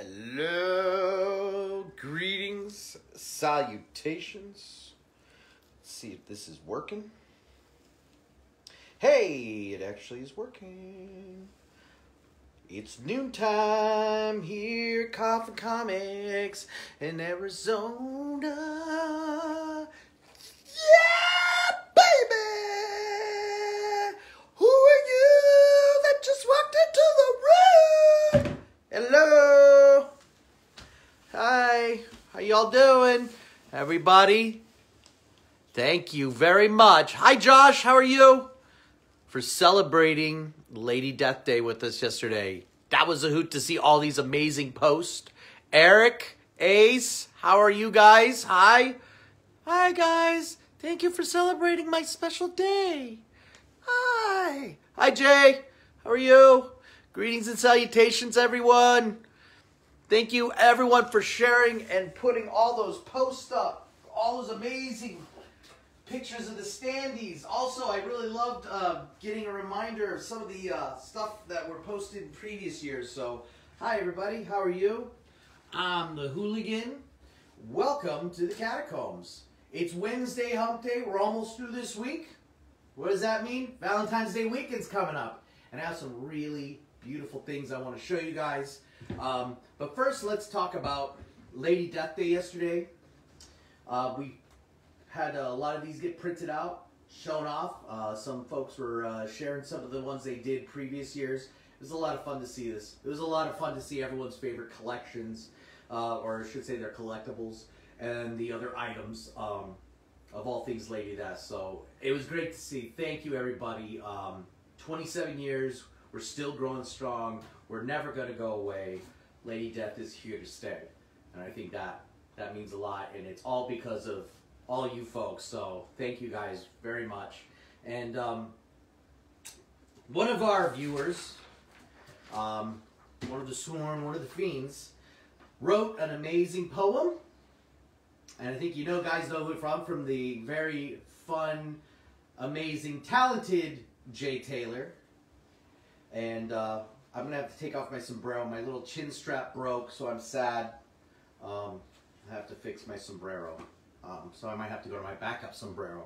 Hello, greetings, salutations. Let's see if this is working. Hey, it actually is working. It's noontime here at Coffin Comics in Arizona. Yeah, baby! Who are you that just walked into the room? Hello! Hi, how y'all doing? Everybody, thank you very much. Hi Josh, how are you? For celebrating Lady Death Day with us yesterday. That was a hoot to see all these amazing posts. Eric, Ace, how are you guys? Hi. Hi, guys. Thank you for celebrating my special day. Hi. Hi, Jay. How are you? Greetings and salutations, everyone. Thank you, everyone, for sharing and putting all those posts up. All those amazing pictures of the standees. Also, I really loved getting a reminder of some of the stuff that were posted in previous years. So, hi everybody, how are you? I'm the Hooligan. Welcome to the Catacombs. It's Wednesday hump day. We're almost through this week. What does that mean? Valentine's Day weekend's coming up. And I have some really beautiful things I want to show you guys. But first, let's talk about Lady Death Day yesterday. We had a lot of these get printed out, shown off. Some folks were sharing some of the ones they did previous years. It was a lot of fun to see this. It was a lot of fun to see everyone's favorite collections, or I should say their collectibles, and the other items of all things Lady Death. So it was great to see. Thank you, everybody. 27 years. We're still growing strong. We're never going to go away. Lady Death is here to stay. And I think that means a lot. And it's all because of all you folks, so thank you guys very much. And one of our viewers, one of the Swarm, one of the Fiends, wrote an amazing poem. And I think you know, guys know who it's from the very fun, amazing, talented Jay Taylor. And I'm gonna have to take off my sombrero. My little chin strap broke, so I'm sad. I have to fix my sombrero. So I might have to go to my backup sombrero.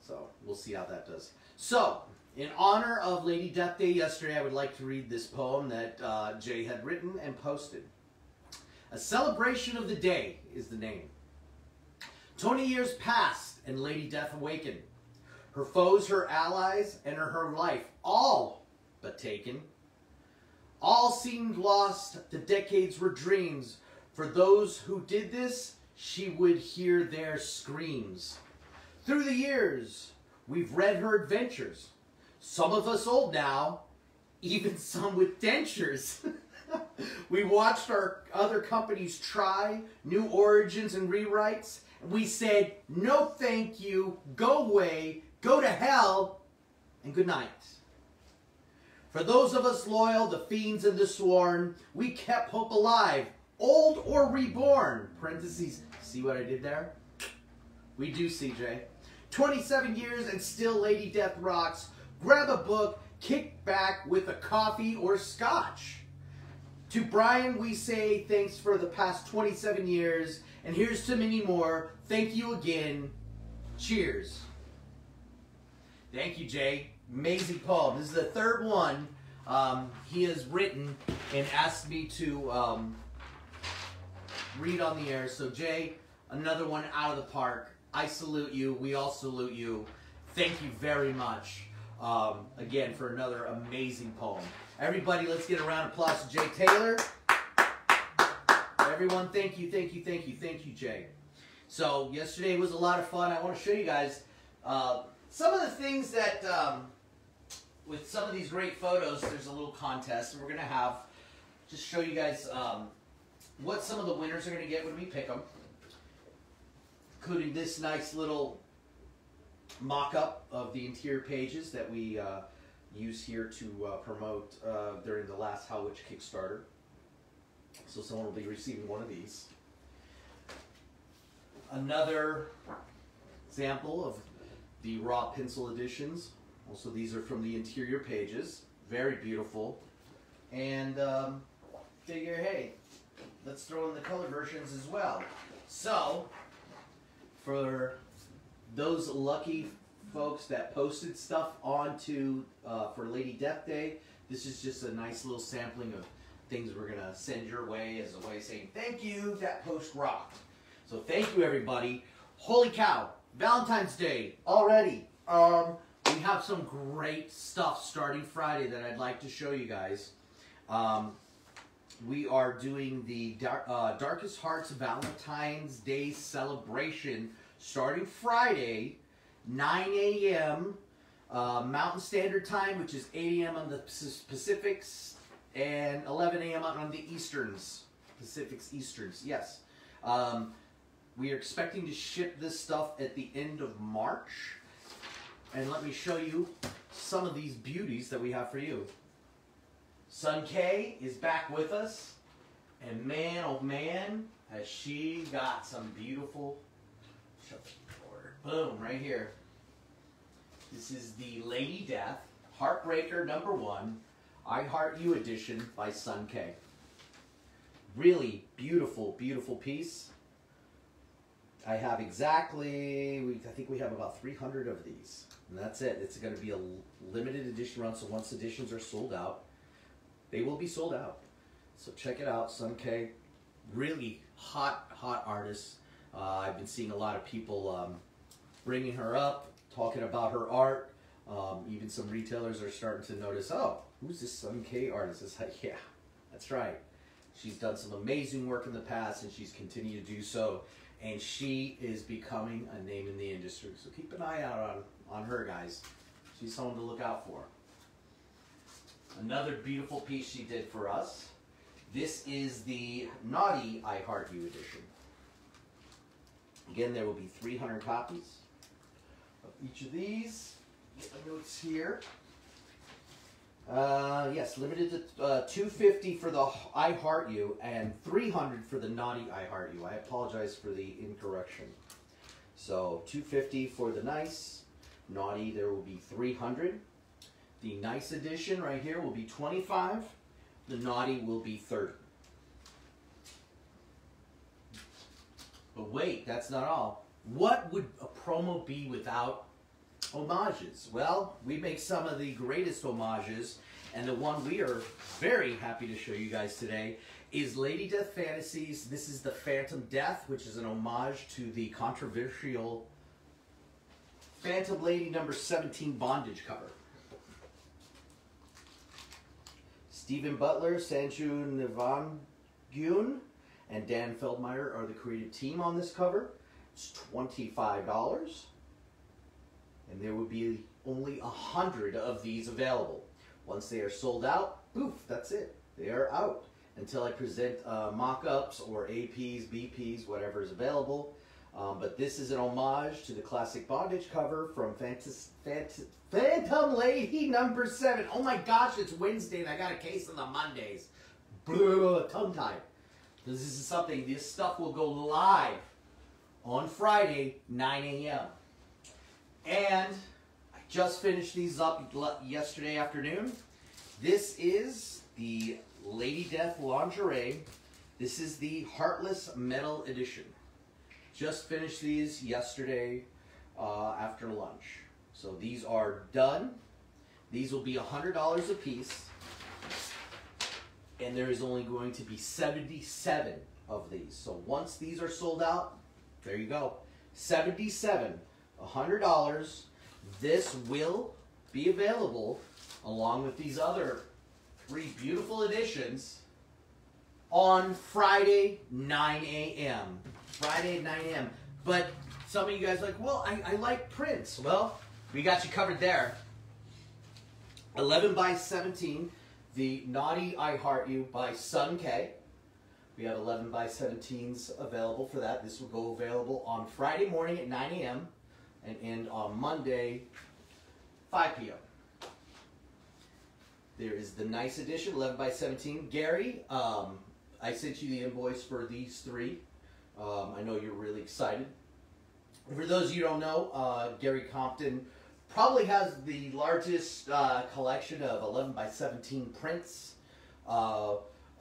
So we'll see how that does. So in honor of Lady Death Day yesterday, I would like to read this poem that Jay had written and posted. A Celebration of the Day is the name. 20 years passed and Lady Death awakened. Her foes, her allies, and her life all but taken. All seemed lost, the decades were dreams. For those who did this, she would hear their screams. Through the years, we've read her adventures. Some of us old now, even some with dentures. We watched our other companies try new origins and rewrites. We said, no thank you, go away, go to hell, and good night. For those of us loyal, the Fiends and the Sworn, we kept hope alive. Old or reborn, parentheses, see what I did there? We do, CJ. 27 years and still Lady Death rocks. Grab a book, kick back with a coffee or scotch. To Brian, we say thanks for the past 27 years, and here's to many more. Thank you again. Cheers. Thank you, Jay. Amazing poem. This is the third one he has written and asked me to read on the air. So Jay, another one out of the park. I salute you. We all salute you. Thank you very much again for another amazing poem. Everybody, let's get a round of applause to Jay Taylor. Everyone, thank you, thank you, thank you, thank you, Jay. So yesterday was a lot of fun. I want to show you guys some of the things that with some of these great photos. There's a little contest, and we're gonna have just show you guys what some of the winners are going to get when we pick them, including this nice little mock-up of the interior pages that we use here to promote during the last Hellwitch Kickstarter. So someone will be receiving one of these. Another example of the raw pencil editions. Also, these are from the interior pages. Very beautiful. And figure, hey, let's throw in the color versions as well. So, for those lucky folks that posted stuff onto for Lady Death Day, this is just a nice little sampling of things we're gonna send your way as a way of saying thank you. That post rocked. So thank you everybody. Holy cow! Valentine's Day already. We have some great stuff starting Friday that I'd like to show you guys. We are doing the Darkest Hearts Valentine's Day celebration starting Friday, 9 a.m. Mountain Standard Time, which is 8 a.m. on the Pacifics and 11 a.m. on the Easterns. Pacifics Easterns, yes. We are expecting to ship this stuff at the end of March. And let me show you some of these beauties that we have for you. Sun K is back with us, and man, oh man, has she got some beautiful, boom, right here. This is the Lady Death Heartbreaker #1, I Heart You edition by Sun K. Really beautiful, beautiful piece. I have exactly, I think we have about 300 of these, and that's it. It's going to be a limited edition run, so once editions are sold out, they will be sold out. So check it out, Sun K. Really hot, hot artist. I've been seeing a lot of people bringing her up, talking about her art. Even some retailers are starting to notice, oh, who's this Sun K artist? It's like, yeah, that's right. She's done some amazing work in the past, and she's continued to do so. And she is becoming a name in the industry. So keep an eye out on her, guys. She's someone to look out for. Another beautiful piece she did for us. This is the Naughty I Heart You edition. Again, there will be 300 copies of each of these. Get my notes here. Yes, limited to 250 for the I Heart You and 300 for the Naughty I Heart You. I apologize for the incorrection. So 250 for the nice, naughty there will be 300. The nice edition right here will be 25. The naughty will be 30. But wait, that's not all. What would a promo be without homages? Well, we make some of the greatest homages, and the one we are very happy to show you guys today is Lady Death Fantasies. This is the Phantom Death, which is an homage to the controversial Phantom Lady #17 bondage cover. Stephen Butler, Sancho Nivongyun, and Dan Feldmeyer are the creative team on this cover. It's $25. And there will be only 100 of these available. Once they are sold out, poof, that's it. They are out until I present mock-ups or APs, BPs, whatever is available. But this is an homage to the classic bondage cover from Phantom Lady #7. Oh my gosh, it's Wednesday and I got a case on the Mondays. Tongue-tied. This is something, this stuff will go live on Friday, 9 a.m. And I just finished these up yesterday afternoon. This is the Lady Death Lingerie. This is the Heartless Metal Edition. Just finished these yesterday after lunch. So these are done. These will be $100 a piece. And there is only going to be 77 of these. So once these are sold out, there you go. 77. $100. This will be available along with these other 3 beautiful editions on Friday, 9 a.m. Friday at 9 a.m. But some of you guys are like, well, I like prints. Well, we got you covered there. 11x17, the Naughty I Heart You by Sun K. We have 11x17s available for that. This will go available on Friday morning at 9 a.m. and end on Monday, 5 p.m. There is the nice edition, 11x17. Gary, I sent you the invoice for these 3. I know you're really excited. For those of you who don't know, Gary Compton probably has the largest collection of 11x17 prints.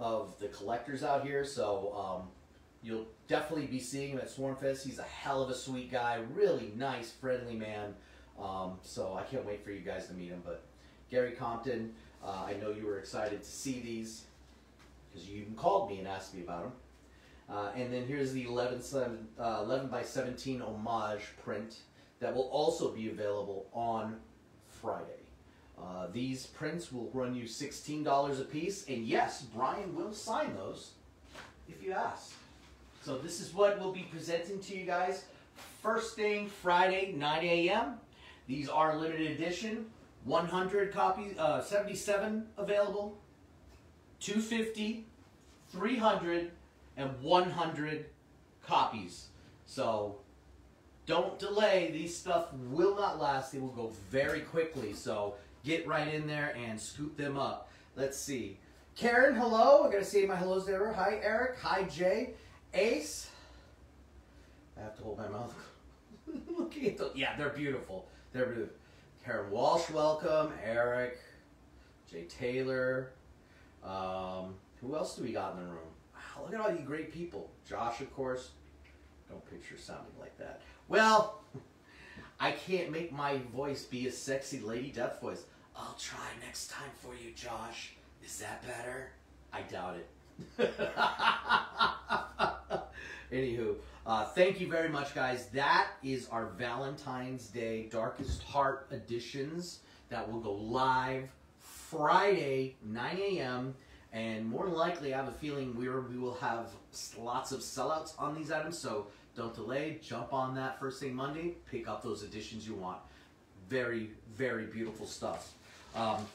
of the collectors out here, so you'll definitely be seeing him at Swarmfest. He's a hell of a sweet guy, really nice, friendly man. So I can't wait for you guys to meet him. But Gary Compton, I know you were excited to see these because you even called me and asked me about them. And then here's the 11 by 17 homage print that will also be available on Friday. These prints will run you $16 a piece, and yes, Brian will sign those if you ask. So this is what we'll be presenting to you guys first thing Friday, 9 a.m. These are limited edition, 100 copies, 77 available, 250, 300, and 100 copies. So don't delay. These stuff will not last. They will go very quickly. So get right in there and scoop them up. Let's see. Karen, hello. I'm going to say my hellos there. Hi, Eric. Hi, Jay. Ace. I have to hold my mouth. Looking at those. Yeah, they're beautiful. They're beautiful. Karen Walsh, welcome. Eric. Jay Taylor. Who else do we got in the room? Wow, look at all you great people. Josh, of course. Don't picture sounding like that. Well, I can't make my voice be a sexy Lady Death voice. I'll try next time for you, Josh. Is that better? I doubt it. Anywho, thank you very much, guys. That is our Valentine's Day Darkest Heart editions that will go live Friday, 9 a.m. And more than likely, I have a feeling we will have lots of sellouts on these items, so don't delay. Jump on that first thing Monday. Pick up those editions you want. Very, very beautiful stuff.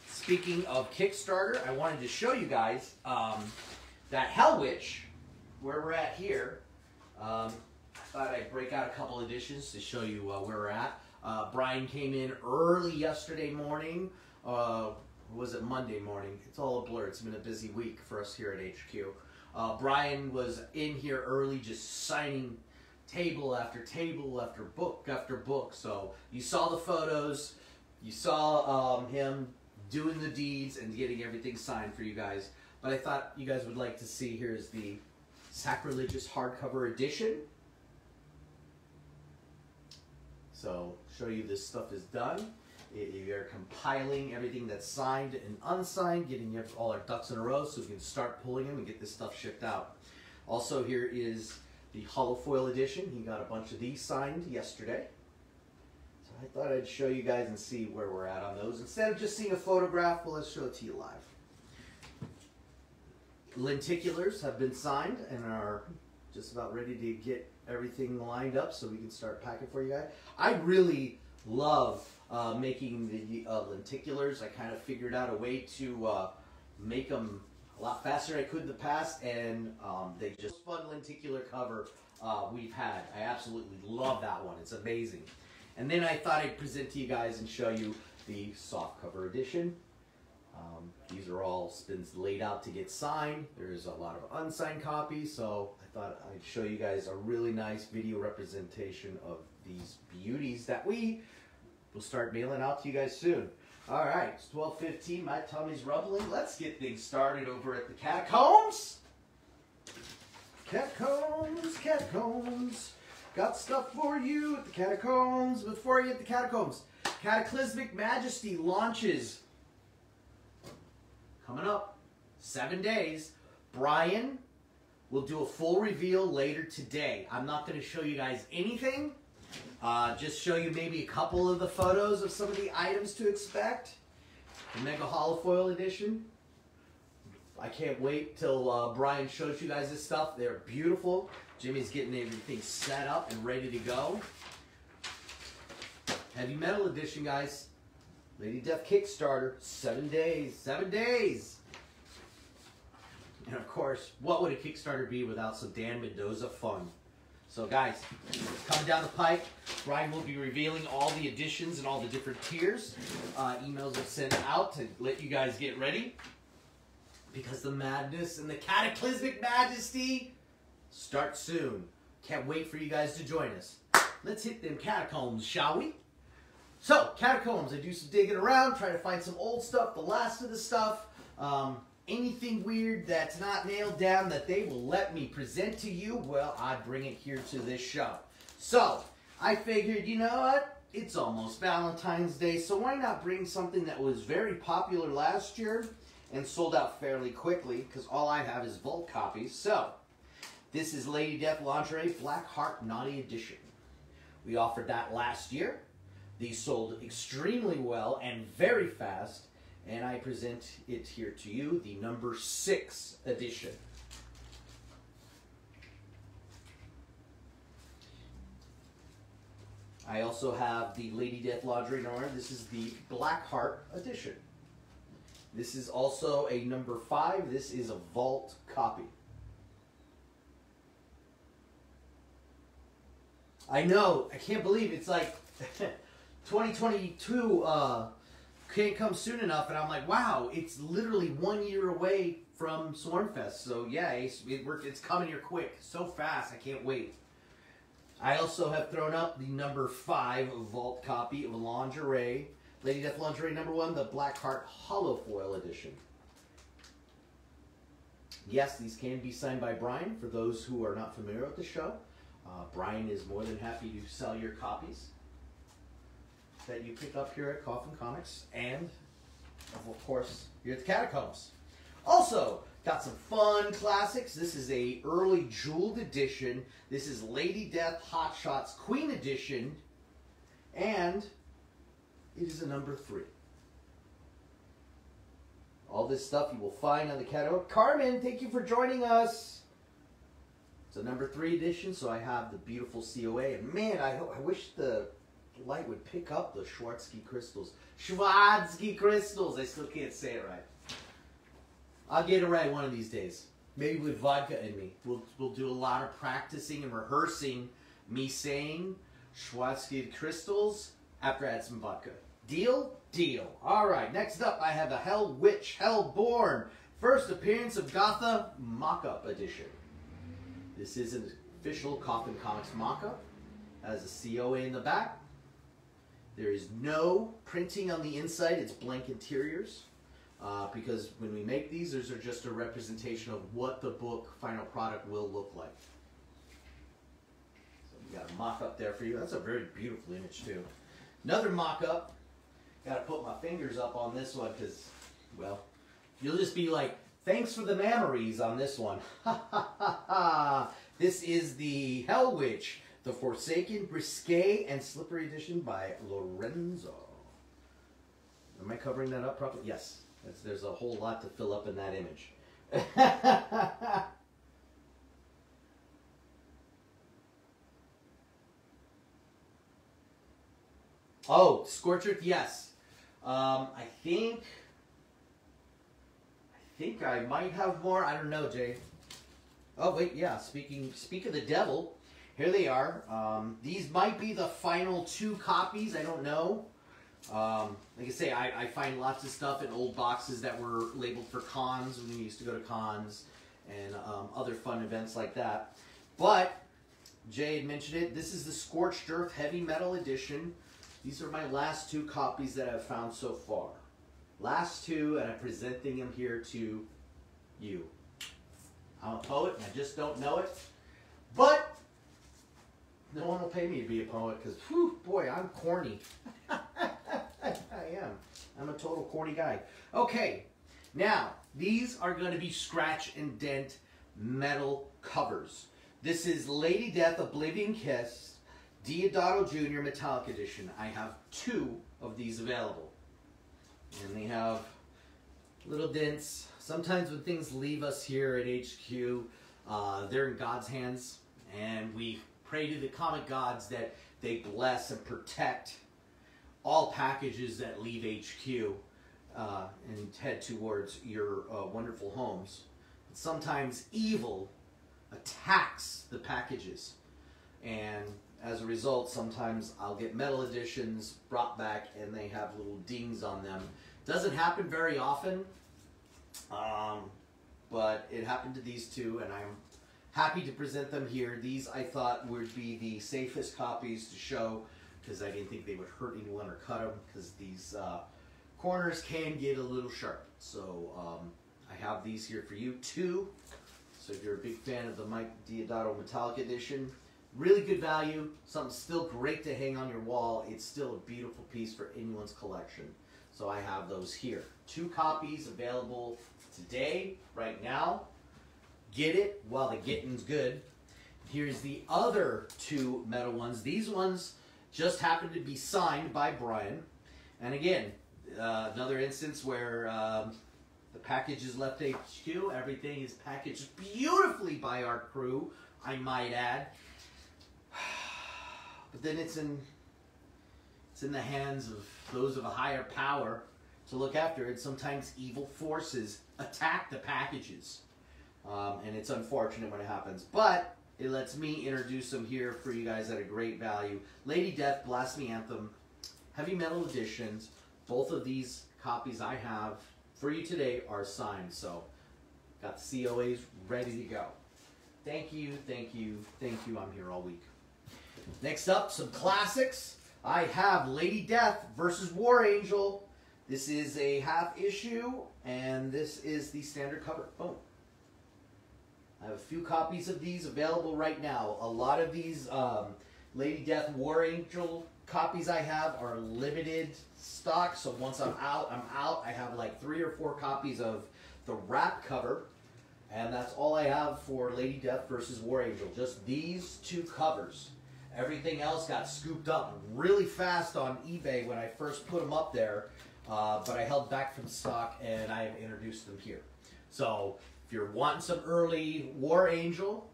Speaking of Kickstarter, I wanted to show you guys that Hellwitch, where we're at here. I thought I'd break out a couple editions to show you where we're at. Brian came in early yesterday morning. Or was it Monday morning? It's all a blur. It's been a busy week for us here at HQ. Brian was in here early just signing table after table after book after book. So you saw the photos. You saw him doing the deeds and getting everything signed for you guys. But I thought you guys would like to see. Here's the Sacrilegious hardcover edition. So show you this stuff is done. You're compiling everything that's signed and unsigned, getting all our ducks in a row so we can start pulling them and get this stuff shipped out. Also, here is the holofoil edition. He got a bunch of these signed yesterday. So I thought I'd show you guys and see where we're at on those. Instead of just seeing a photograph, well, let's show it to you live. Lenticulars have been signed and are just about ready to get everything lined up so we can start packing for you guys. I really love making the lenticulars. I kind of figured out a way to make them a lot faster than I could in the past, and they just fun lenticular cover we've had. I absolutely love that one. It's amazing. And then I thought I'd present to you guys and show you the soft cover edition. These are all spins laid out to get signed. There's a lot of unsigned copies, so I thought I'd show you guys a really nice video representation of these beauties that we'll start mailing out to you guys soon. All right, it's 12:15. My tummy's rumbling. Let's get things started over at the Catacombs. Catacombs. Got stuff for you at the Catacombs. Before you hit the Catacombs, Cataclysmic Majesty launches. Coming up, 7 days. Brian will do a full reveal later today. I'm not going to show you guys anything. Just show you maybe a couple of the photos of some of the items to expect. The Mega Holofoil edition. I can't wait till Brian shows you guys this stuff. They're beautiful. Jimmy's getting everything set up and ready to go. Heavy Metal edition, guys. Lady Death Kickstarter. 7 days. 7 days! And of course, what would a Kickstarter be without some Dan Mendoza fun? So guys, coming down the pike, Brian will be revealing all the editions and all the different tiers. Emails are sent out to let you guys get ready, because the madness and the Cataclysmic Majesty start soon. Can't wait for you guys to join us. Let's hit them Catacombs, shall we? So, Catacombs, I do some digging around, try to find some old stuff, the last of the stuff. anything weird that's not nailed down that they will let me present to you, well, I bring it here to this show. So, I figured, you know what? It's almost Valentine's Day, so why not bring something that was very popular last year and sold out fairly quickly, because all I have is bulk copies. So, this is Lady Death Lingerie Black Heart Naughty Edition. We offered that last year. These sold extremely well and very fast, and I present it here to you, the number 6 edition. I also have the Lady Death Lingerie Noir. This is the Black Heart edition. This is also a number 5. This is a vault copy. I know, I can't believe it's like 2022 can't come soon enough, and I'm like, wow, it's literally 1 year away from Swarmfest. So yeah, it's coming here quick, so fast, I can't wait. I also have thrown up the number 5 vault copy of Lingerie, Lady Death Lingerie number 1, the Black Heart Hollow Foil Edition. Yes, these can be signed by Brian, for those who are not familiar with the show. Brian is more than happy to sell your copies that you pick up here at Coffin Comics, and of course here at the Catacombs. Also got some fun classics. This is a early jeweled edition. This is Lady Death Hot Shots Queen Edition, and it is a number 3. All this stuff you will find on the Catacombs. Carmen, thank you for joining us. It's a number 3 edition, so I have the beautiful COA, and man, I wish the light would pick up the Schwarzschild crystals. Schwarzschild crystals! I still can't say it right. I'll get it right one of these days. Maybe with vodka in me. We'll do a lot of practicing and rehearsing me saying Schwarzschild crystals after I add some vodka. Deal? Deal. Alright, next up I have the Hellwitch, Hellborn. First appearance of Gotha mock-up edition. This is an official Coffin Comics mock-up. Has a COA in the back. There is no printing on the inside, it's blank interiors, because when we make these are just a representation of what the book final product will look like. So we got a mock-up there for you. That's a very beautiful image too. Another mock-up. Gotta put my fingers up on this one because, well, you'll just be like, thanks for the memories on this one. Ha ha ha ha. This is the Hellwitch, the Forsaken, Brisquet, and Slippery Edition by Lorenzo. Am I covering that up properly? Yes. There's a whole lot to fill up in that image. Oh, Scorch Earth, yes. I think I might have more. I don't know, Jay. Oh, wait, yeah. Speak of the devil. Here they are. These might be the final 2 copies. I don't know. Like I say, I find lots of stuff in old boxes that were labeled for cons when we used to go to cons and other fun events like that. But Jay had mentioned it. This is the Scorched Earth Heavy Metal Edition. These are my last 2 copies that I've found so far. Last 2, and I'm presenting them here to you. I'm a poet, and I just don't know it. But no one will pay me to be a poet because, whew, boy, I'm corny. I am. I'm a total corny guy. Okay, now, these are going to be scratch and dent metal covers. This is Lady Death Oblivion Kiss, Diodato Jr. Metallic Edition. I have 2 of these available. And they have little dents. Sometimes when things leave us here at HQ, they're in God's hands, and we pray to the comic gods that they bless and protect all packages that leave HQ and head towards your wonderful homes. But sometimes evil attacks the packages, and as a result, sometimes I'll get metal editions brought back and they have little dings on them. Doesn't happen very often, but it happened to these 2, and I'm happy to present them here. These I thought would be the safest copies to show because I didn't think they would hurt anyone or cut them, because these corners can get a little sharp. So I have these here for you too. So if you're a big fan of the Mike Diodato Metallic Edition, really good value, something still great to hang on your wall. It's still a beautiful piece for anyone's collection. So I have those here. 2 copies available today, right now. Get it while the getting's good. Here's the other 2 metal ones. These ones just happened to be signed by Brian. And again, another instance where the package is left HQ. Everything is packaged beautifully by our crew, I might add. But then it's in the hands of those of a higher power to look after it. Sometimes evil forces attack the packages. And it's unfortunate when it happens. But it lets me introduce them here for you guys at a great value. Lady Death, Blasphemy Anthem, Heavy Metal Editions. Both of these copies I have for you today are signed. So got the COAs ready to go. Thank you, thank you, thank you. I'm here all week. Next up, some classics. I have Lady Death versus War Angel. This is a half issue, and this is the standard cover. Boom. I have a few copies of these available right now. A lot of these Lady Death War Angel copies I have are limited stock, so once I'm out, I'm out. I have like 3 or 4 copies of the wrap cover, and that's all I have for Lady Death versus War Angel. Just these 2 covers. Everything else got scooped up really fast on eBay when I first put them up there, but I held back from stock and I have introduced them here. So if you're wanting some early War Angel,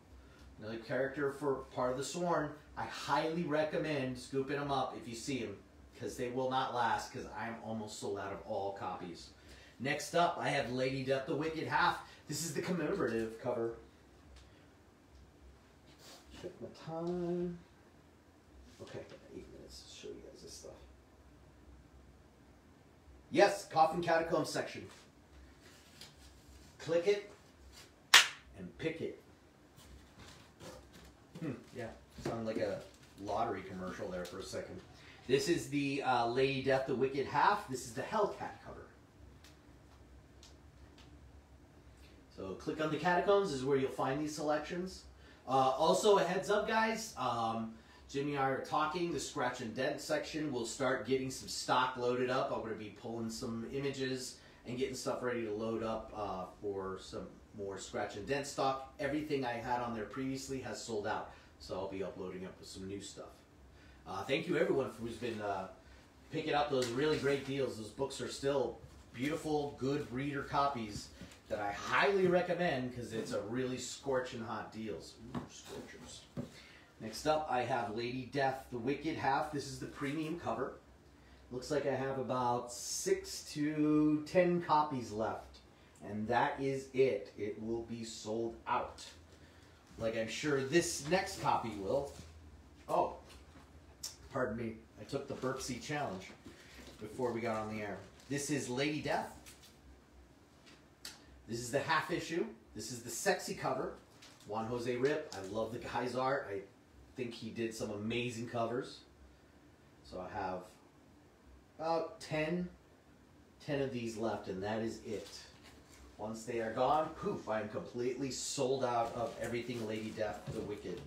another character for part of the Sworn, I highly recommend scooping them up if you see them, because they will not last, because I'm almost sold out of all copies. Next up, I have Lady Death, the Wicked Half. This is the commemorative cover. Check my time. Okay, I got 8 minutes to show you guys this stuff. Yes, Coffin Catacombs section. Click it and pick it. Yeah, sounded like a lottery commercial there for a second. This is the Lady Death, the Wicked Half. This is the Hellcat cover. So click on the Catacombs is where you'll find these selections. Also, a heads up, guys. Jimmy and I are talking. The scratch and dent section will start getting some stock loaded up. I'm going to be pulling some images and getting stuff ready to load up for some more scratch and dent stock. Everything I had on there previously has sold out, so I'll be uploading up with some new stuff. Thank you everyone who's been picking up those really great deals. Those books are still beautiful, good reader copies that I highly recommend because it's a really scorching hot deals. Ooh, scorchers. Next up, I have Lady Death, the Wicked Half. This is the premium cover. Looks like I have about 6 to 10 copies left, and that is it. It will be sold out, like I'm sure this next copy will. Oh, pardon me. I took the burpsy challenge before we got on the air. This is Lady Death. This is the half issue. This is the sexy cover. Juan Jose Rip. I love the guy's art. I think he did some amazing covers. So I have about 10 of these left, and that is it. Once they are gone, poof, I am completely sold out of everything Lady Death, the Wicked.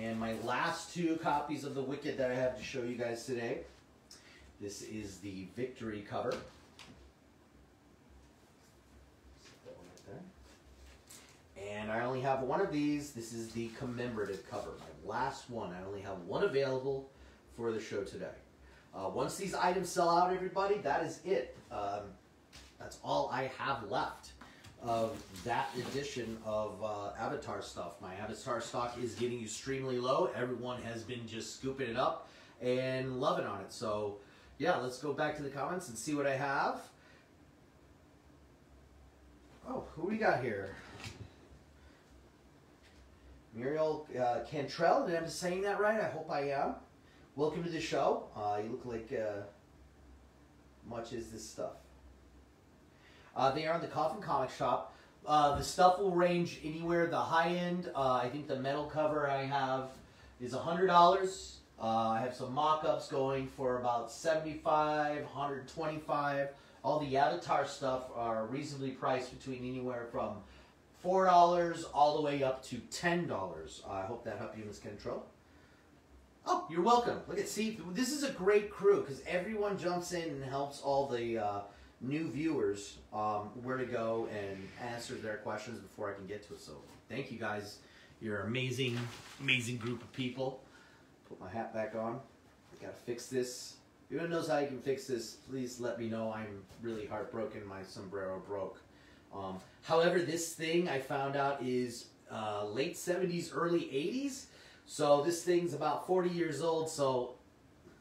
And my last 2 copies of the Wicked that I have to show you guys today. This is the Victory cover. And I only have 1 of these. This is the commemorative cover, my last one. I only have 1 available for the show today. Once these items sell out, everybody, that is it. That's all I have left of that edition of Avatar stuff. My Avatar stock is getting extremely low. Everyone has been just scooping it up and loving on it. So yeah, let's go back to the comments and see what I have. Oh, who we got here? Muriel Cantrell, did I have saying that right? I hope I am. Welcome to the show. You look like much is this stuff. They are in the Coffin Comics Shop. The stuff will range anywhere. The high end, I think the metal cover I have is $100. I have some mock-ups going for about $75, $125. All the Avatar stuff are reasonably priced between anywhere from $4 all the way up to $10. I hope that helped you, Ms. Cantrell. Oh, you're welcome. Look at, see, this is a great crew because everyone jumps in and helps all the new viewers where to go and answer their questions before I can get to it. So thank you guys. You're an amazing, amazing group of people. Put my hat back on. I gotta fix this. If anyone knows how I can fix this, please let me know. I'm really heartbroken. My sombrero broke. However, this thing I found out is late 70s, early 80s. So this thing's about 40 years old, so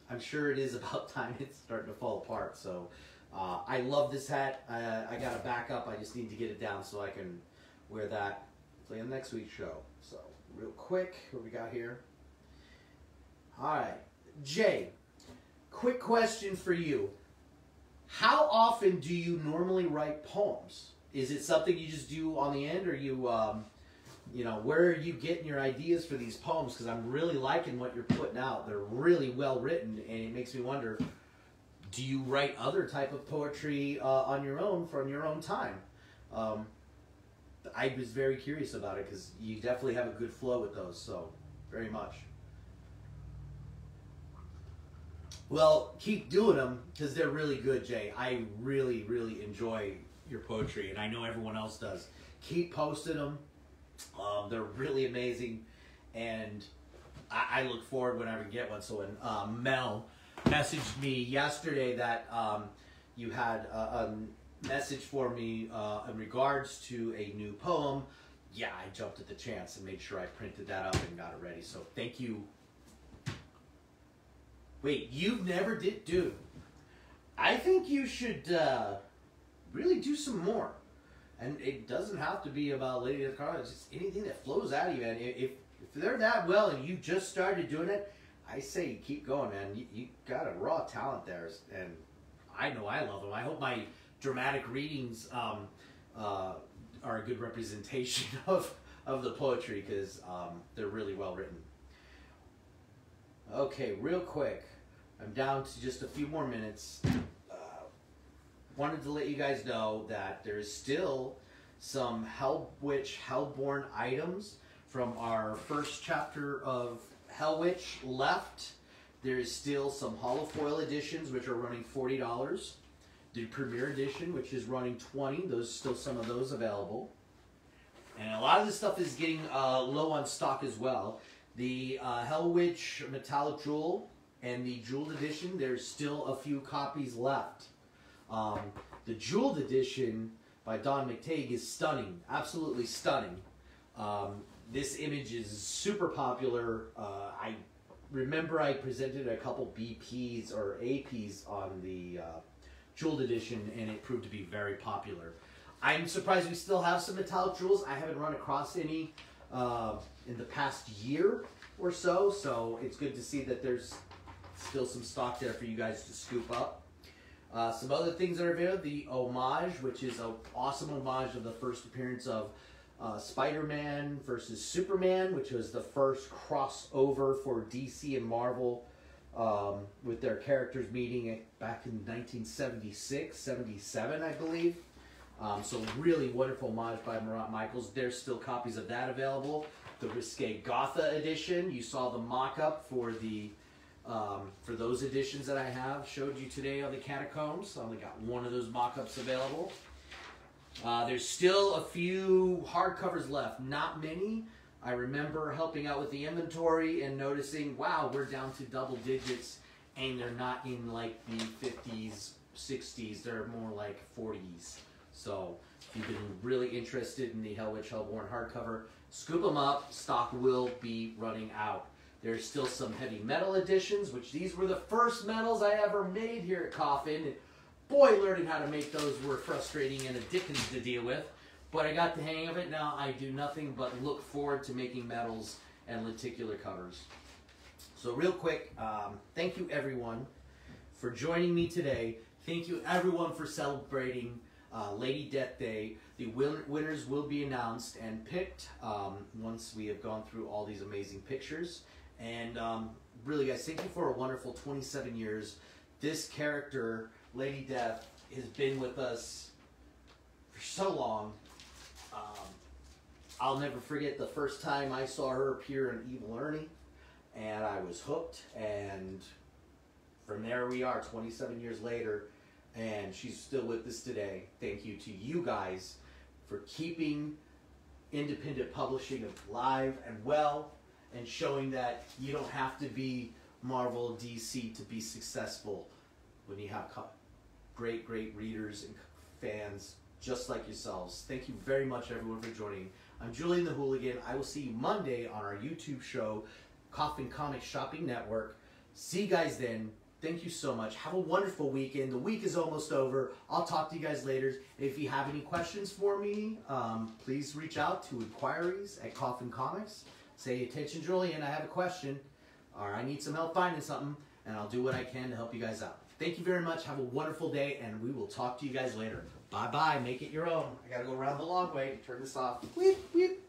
I'm sure it is about time it's starting to fall apart. So I love this hat. I got a backup. I just need to get it down so I can wear that. Play on next week's show. So real quick, what we got here? All right, Jay. Quick question for you. How often do you normally write poems? Is it something you just do on the end, or you, you know, where are you getting your ideas for these poems? Because I'm really liking what you're putting out. They're really well written, and it makes me wonder, do you write other type of poetry on your own from your own time? I was very curious about it because you definitely have a good flow with those, so very much. Well, keep doing them because they're really good, Jay. I really, really enjoy your poetry, and I know everyone else does. Keep posting them. They're really amazing, and I look forward whenever you get one. So when Mel messaged me yesterday that you had a message for me in regards to a new poem, yeah, I jumped at the chance and made sure I printed that up and got it ready. So thank you. Wait, you've never did, dude. I think you should really do some more, and it doesn't have to be about Lady Death Carla. It's just anything that flows out of you, man. If they're that well and you just started doing it, I say you keep going, man. You got a raw talent there, and I know I love them. I hope my dramatic readings are a good representation of the poetry because they're really well written. Okay, real quick, I'm down to just a few more minutes. Wanted to let you guys know that there is still some Hellwitch, Hellborn items from our first chapter of Hellwitch left. There is still some Hollow Foil editions, which are running $40. The Premier Edition, which is running $20. There's still some of those available. And a lot of this stuff is getting low on stock as well. The Hellwitch Metallic Jewel and the Jeweled Edition, there's still a few copies left. The Jeweled Edition by Don McTague is stunning, absolutely stunning. This image is super popular. I remember I presented a couple BPs or APs on the Jeweled Edition, and it proved to be very popular. I'm surprised we still have some Metallic Jewels. I haven't run across any in the past year or so, so it's good to see that there's still some stock there for you guys to scoop up. Some other things that are available, the homage, which is an awesome homage of the first appearance of Spider-Man versus Superman, which was the first crossover for DC and Marvel with their characters meeting back in 1976, 77, I believe. So really wonderful homage by Marat Michaels. There's still copies of that available. The Risque Gotha edition. You saw the mock-up for the for those editions that I have showed you today on the Catacombs. I only got one of those mock-ups available. There's still a few hardcovers left. Not many. I remember helping out with the inventory and noticing, wow, we're down to double digits, and they're not in like the 50s, 60s. They're more like 40s. So if you've been really interested in the Hellwitch Hellborn hardcover, scoop them up. Stock will be running out. There's still some heavy metal editions, which these were the first metals I ever made here at Coffin. And boy, learning how to make those were frustrating and a dickens to deal with. But I got the hang of it. Now I do nothing but look forward to making metals and lenticular covers. So real quick, thank you everyone for joining me today. Thank you everyone for celebrating Lady Death Day. The winners will be announced and picked once we have gone through all these amazing pictures. And really, guys, thank you for a wonderful 27 years. This character, Lady Death, has been with us for so long. I'll never forget the first time I saw her appear in Evil Ernie, and I was hooked, and from there we are 27 years later, and she's still with us today. Thank you to you guys for keeping independent publishing alive and well, and showing that you don't have to be Marvel, DC to be successful when you have great, great readers and fans just like yourselves. Thank you very much, everyone, for joining. I'm Julian the Hooligan. I will see you Monday on our YouTube show, Coffin Comics Shopping Network. See you guys then. Thank you so much. Have a wonderful weekend. The week is almost over. I'll talk to you guys later. If you have any questions for me, please reach out to inquiries@Coffin Comics. Say, attention, Julian, I have a question, or I need some help finding something, and I'll do what I can to help you guys out. Thank you very much. Have a wonderful day, and we will talk to you guys later. Bye-bye. Make it your own. I got to go around the long way and turn this off. Weep, weep.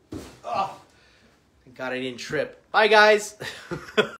Oh, thank God I didn't trip. Bye, guys.